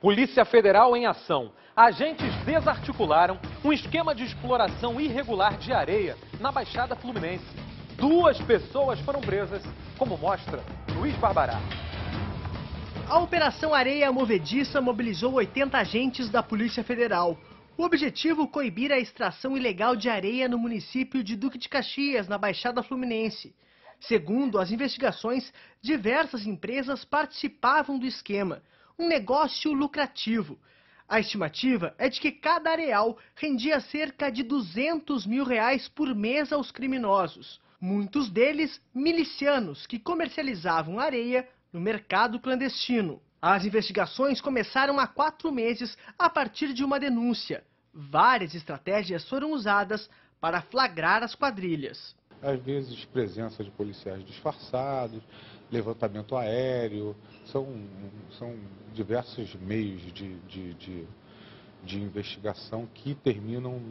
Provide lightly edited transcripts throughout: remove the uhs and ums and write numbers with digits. Polícia Federal em ação. Agentes desarticularam um esquema de exploração irregular de areia na Baixada Fluminense. 2 pessoas foram presas, como mostra Luiz Barbará. A Operação Areia Movediça mobilizou 80 agentes da Polícia Federal. O objetivo, coibir a extração ilegal de areia no município de Duque de Caxias, na Baixada Fluminense. Segundo as investigações, diversas empresas participavam do esquema. Um negócio lucrativo. A estimativa é de que cada areal rendia cerca de R$ 200 mil por mês aos criminosos. Muitos deles milicianos que comercializavam areia no mercado clandestino. As investigações começaram há 4 meses a partir de uma denúncia. Várias estratégias foram usadas para flagrar as quadrilhas. Às vezes, presença de policiais disfarçados, levantamento aéreo, são diversos meios de investigação que terminam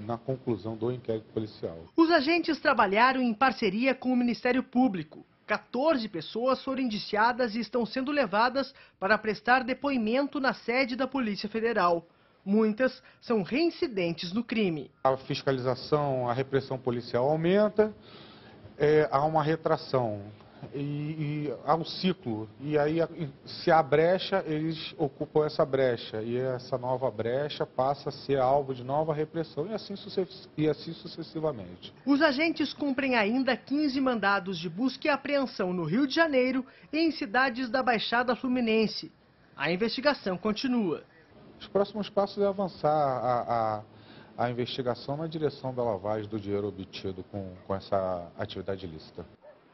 na conclusão do inquérito policial. Os agentes trabalharam em parceria com o Ministério Público. 14 pessoas foram indiciadas e estão sendo levadas para prestar depoimento na sede da Polícia Federal. Muitas são reincidentes no crime. A fiscalização, a repressão policial aumenta, há uma retração, e há um ciclo. E aí, se há brecha, eles ocupam essa brecha. E essa nova brecha passa a ser alvo de nova repressão, e assim sucessivamente. Os agentes cumprem ainda 15 mandados de busca e apreensão no Rio de Janeiro e em cidades da Baixada Fluminense. A investigação continua. Os próximos passos é avançar a investigação na direção da lavagem do dinheiro obtido com essa atividade ilícita.